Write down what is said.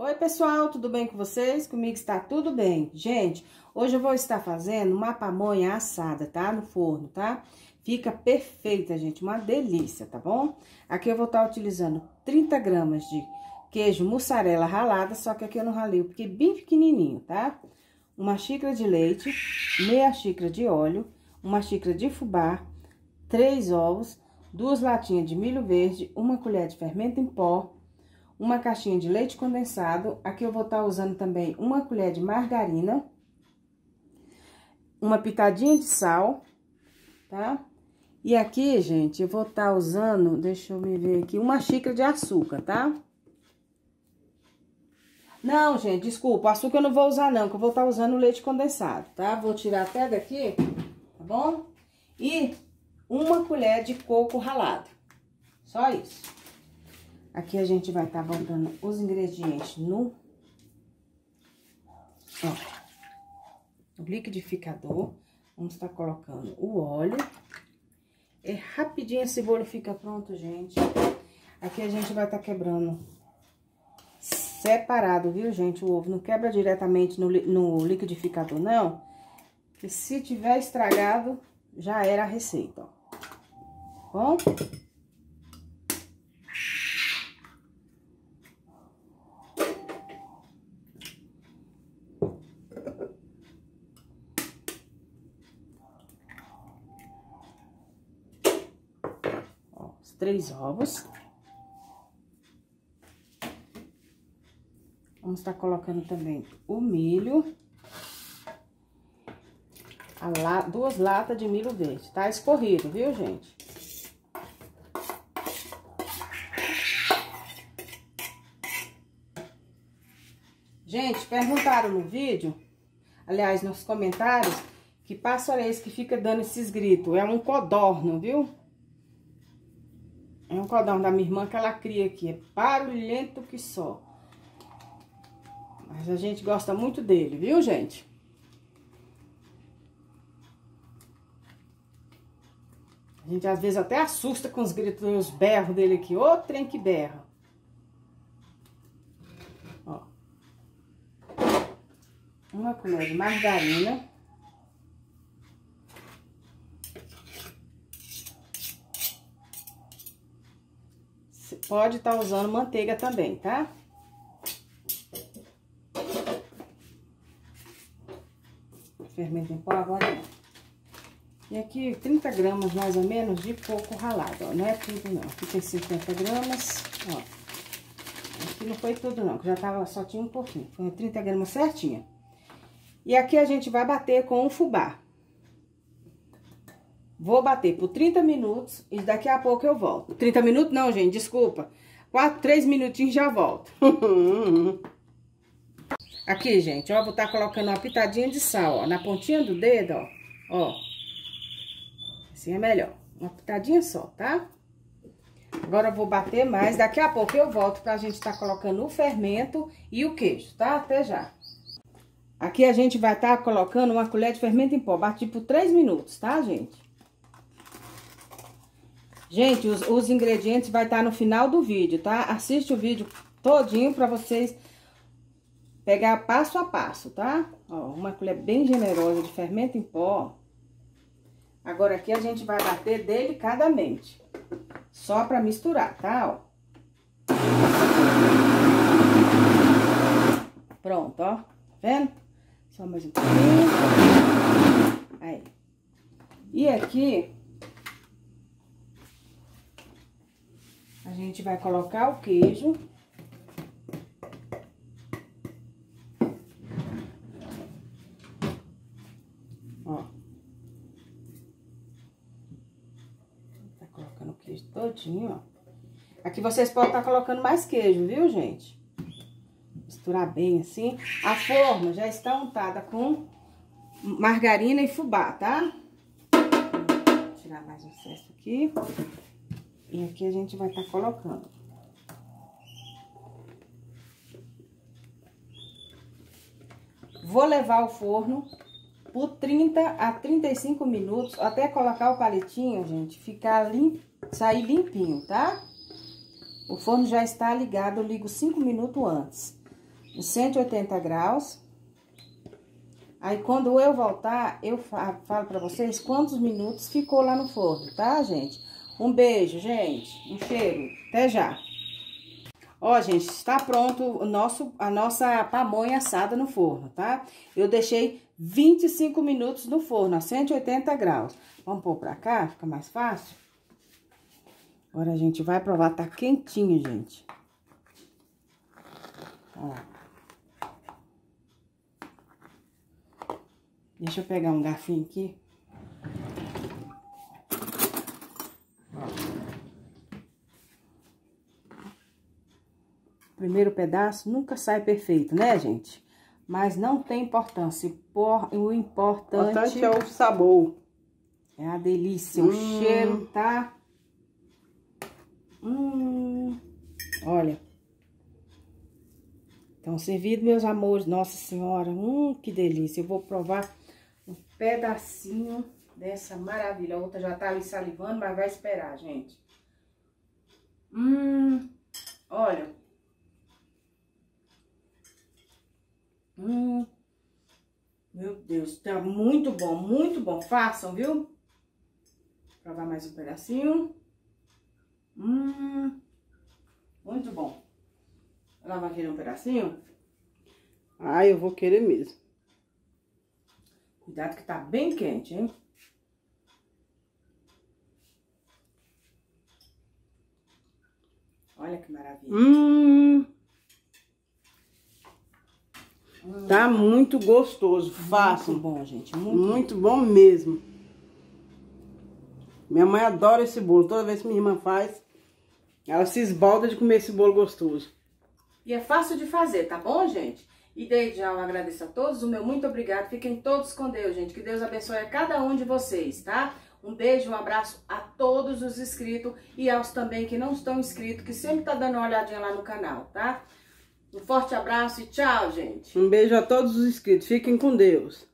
Oi, pessoal, tudo bem com vocês? Comigo está tudo bem. Gente, hoje eu vou estar fazendo uma pamonha assada, tá? No forno, tá? Fica perfeita, gente, uma delícia, tá bom? Aqui eu vou estar utilizando 30 gramas de queijo mussarela ralada, só que aqui eu não ralei, porque é bem pequenininho, tá? Uma xícara de leite, meia xícara de óleo, uma xícara de fubá, 3 ovos, 2 latinhas de milho verde, 1 colher de fermento em pó, uma caixinha de leite condensado. Aqui eu vou estar usando também 1 colher de margarina, uma pitadinha de sal, tá? E aqui, gente, eu vou estar usando, deixa eu me ver aqui, 1 xícara de açúcar, tá? Não, gente, desculpa, açúcar eu não vou usar não, que eu vou estar usando leite condensado, tá? Vou tirar até daqui, tá bom? E 1 colher de coco ralado, só isso. Aqui a gente vai estar botando os ingredientes no, ó, liquidificador. Vamos estar colocando o óleo. É rapidinho esse bolo, fica pronto, gente. Aqui a gente vai estar quebrando separado, viu, gente? O ovo não quebra diretamente no liquidificador, não. Porque se tiver estragado, já era a receita, ó. Bom? Os 3 ovos. Vamos estar colocando também o milho. 2 latas de milho verde. Tá escorrido, viu, gente? Gente, perguntaram no vídeo, aliás, nos comentários, que pássaro é esse que fica dando esses gritos? É um codorno, viu? É um codorno da minha irmã que ela cria aqui. É barulhento que só. Mas a gente gosta muito dele, viu, gente? A gente às vezes até assusta com os gritos e os berros dele aqui. Ô, trem que berra. Ó. 1 colher de margarina. Pode estar usando manteiga também, tá? Fermento em pó agora não. E aqui 30 gramas mais ou menos de coco ralado, ó. Não é tudo não. Aqui tem 50 gramas, ó. Aqui não foi tudo não, que já tava, só tinha um pouquinho. Foi 30 gramas certinha. E aqui a gente vai bater com o fubá. Vou bater por 30 minutos e daqui a pouco eu volto. 30 minutos não, gente, desculpa. 3 minutinhos já volto. Aqui, gente, ó, vou estar colocando uma pitadinha de sal, ó, na pontinha do dedo, ó. Ó. Assim é melhor. Uma pitadinha só, tá? Agora eu vou bater mais, daqui a pouco eu volto pra gente estar colocando o fermento e o queijo, tá? Até já. Aqui a gente vai estar colocando 1 colher de fermento em pó, bati por 3 minutos, tá, gente? Gente, os ingredientes vai estar no final do vídeo, tá? Assiste o vídeo todinho pra vocês pegar passo a passo, tá? Ó, 1 colher bem generosa de fermento em pó. Agora aqui a gente vai bater delicadamente, só pra misturar, tá? Ó. Pronto, ó. Tá vendo? Só mais um pouquinho. Aí. E aqui... a gente vai colocar o queijo. Ó. Tá colocando o queijo todinho, ó. Aqui vocês podem estar colocando mais queijo, viu, gente? Misturar bem assim. A forma já está untada com margarina e fubá, tá? Vou tirar mais um cesto aqui. E aqui a gente vai estar colocando. Vou levar ao forno por 30 a 35 minutos, até colocar o palitinho, gente, ficar limpo, sair limpinho, tá? O forno já está ligado, eu ligo 5 minutos antes. os 180 graus. Aí, quando eu voltar, eu falo pra vocês quantos minutos ficou lá no forno, tá, gente? Um beijo, gente. Um cheiro. Até já. Ó, gente, está pronto a nossa pamonha assada no forno, tá? Eu deixei 25 minutos no forno, a 180 graus. Vamos pôr pra cá, fica mais fácil. Agora a gente vai provar, tá quentinho, gente. Ó. Deixa eu pegar um garfinho aqui. Primeiro pedaço nunca sai perfeito, né, gente? Mas não tem importância. O importante é o sabor. É a delícia. O cheiro tá... Olha. Então, servido, meus amores. Nossa Senhora, que delícia. Eu vou provar... um pedacinho dessa maravilha. A outra já tá ali salivando, mas vai esperar, gente. Olha. Meu Deus, tá muito bom, muito bom. Façam, viu? Vou provar mais um pedacinho. Muito bom. Ela vai querer um pedacinho? Ah, eu vou querer mesmo. Cuidado que tá bem quente, hein? Olha que maravilha. Tá muito gostoso. Façam. Muito bom, gente. Muito bom mesmo. Minha mãe adora esse bolo. Toda vez que minha irmã faz, ela se esbalda de comer esse bolo gostoso. E é fácil de fazer, tá bom, gente? E desde já eu agradeço a todos, o meu muito obrigado, fiquem todos com Deus, gente, que Deus abençoe a cada um de vocês, tá? Um beijo, um abraço a todos os inscritos e aos também que não estão inscritos, que sempre tá dando uma olhadinha lá no canal, tá? Um forte abraço e tchau, gente! Um beijo a todos os inscritos, fiquem com Deus!